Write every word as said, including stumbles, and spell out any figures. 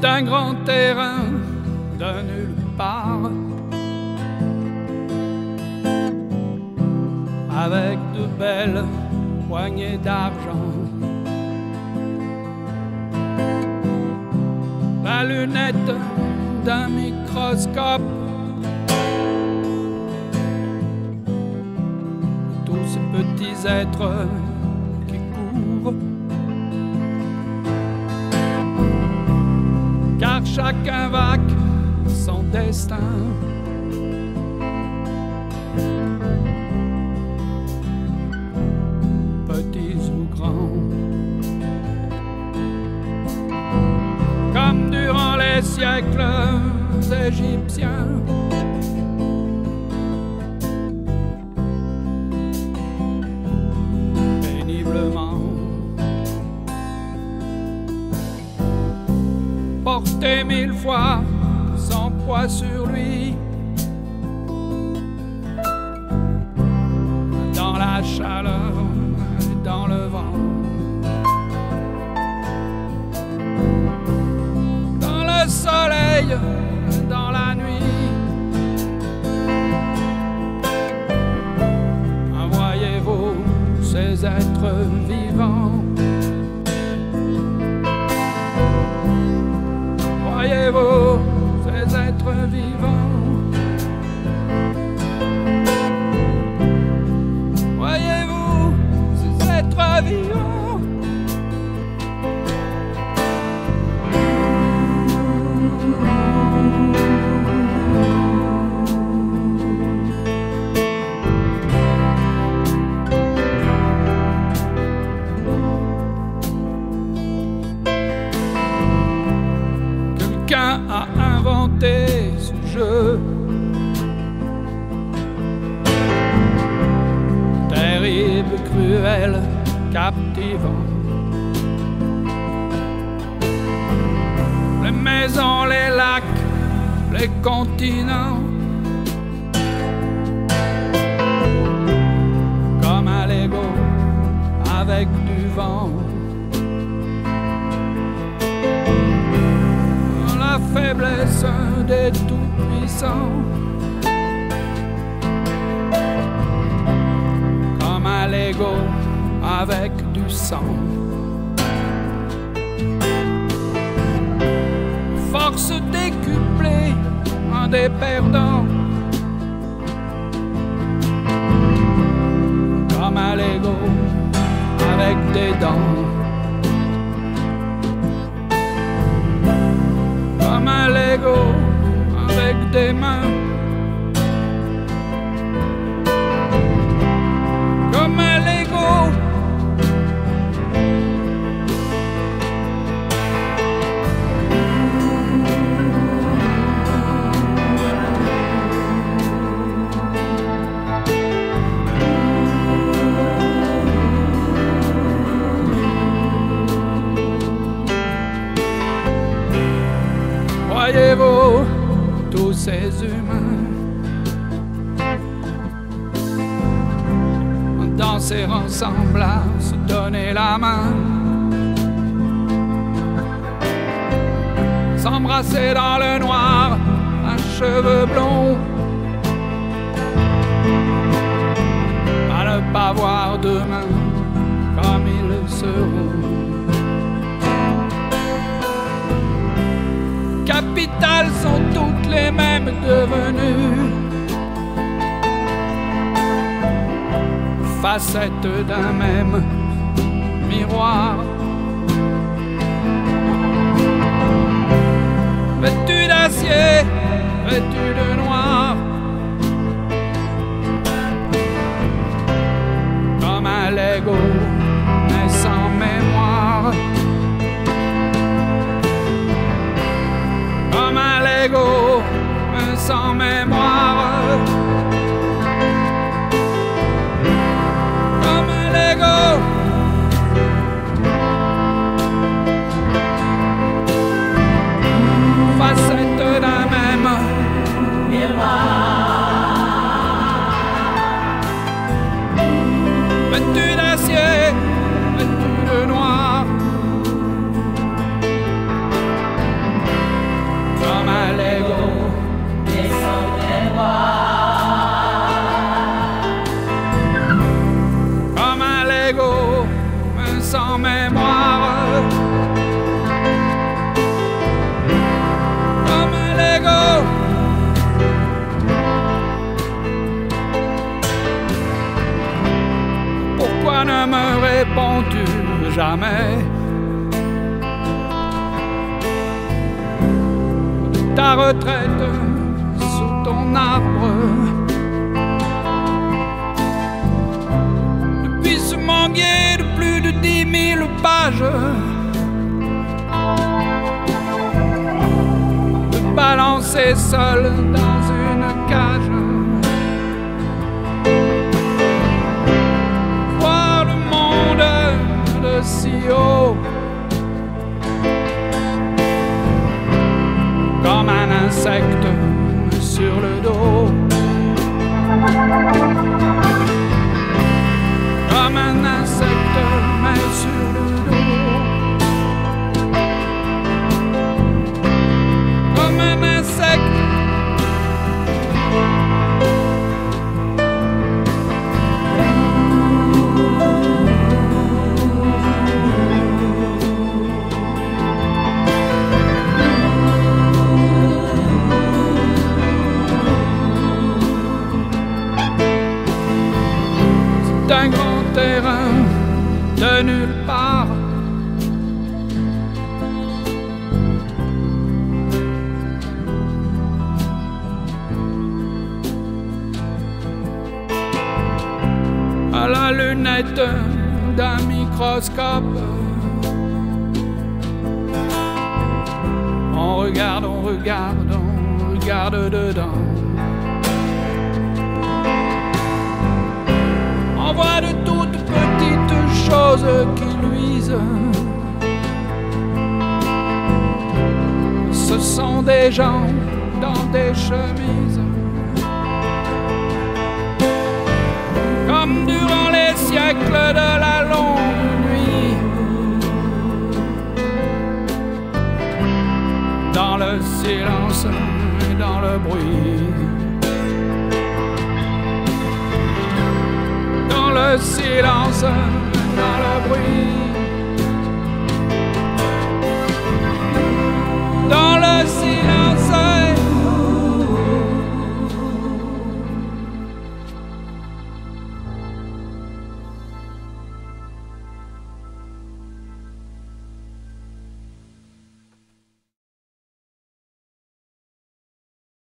d'un grand terrain de nulle part, avec de belles poignées d'argent. La lunette d'un microscope, tous ces petits êtres qui courent, car chacun vaque son destin. Petits ou grands, comme durant les siècles égyptiens, péniblement porter mille fois son poids sur lui, dans la chaleur, dans le vent, dans le soleil, dans la nuit. Voyez-vous ces êtres vivants? Voyez-vous ces êtres vivants? Voyez-vous ces êtres vivants? Quelqu'un a inventé ce jeu, terrible, cruel, captivant. Les maisons, les lacs, les continents, comme un Lego avec du vent. Faiblesse des tout-puissants, comme un Lego avec du sang. Force décuplée, un des perdants, comme un Lego avec des dents. Avec des mains, comme un Lego. Voyez-vous tous ces humains danser ensemble, à se donner la main, s'embrasser dans le noir, à cheveux blonds, à ne pas voir demain comme ils seront. Capitales sont toutes les mêmes devenues, facettes d'un même miroir, vêtues d'acier, vêtues de noir, comme un Lego mais sans mémoire. Comme un Lego, mais sans mémoire. Comme un Lego. Facette d'un même jamais de ta retraite sous ton arbre. Depuis ce manguier de plus de dix mille pages, me balancer seul dans une cage. Si haut comme un insecte sur le dos, comme un insecte mais sur le dos, comme un insecte. D'un grand terrain de nulle part, à la lunette d'un microscope, on regarde, on regarde, on regarde dedans. On voit de toutes petites choses qui luisent. Ce sont des gens dans des chemises, comme durant les siècles de la longue nuit, dans le silence et dans le bruit. Silence dans le bruit.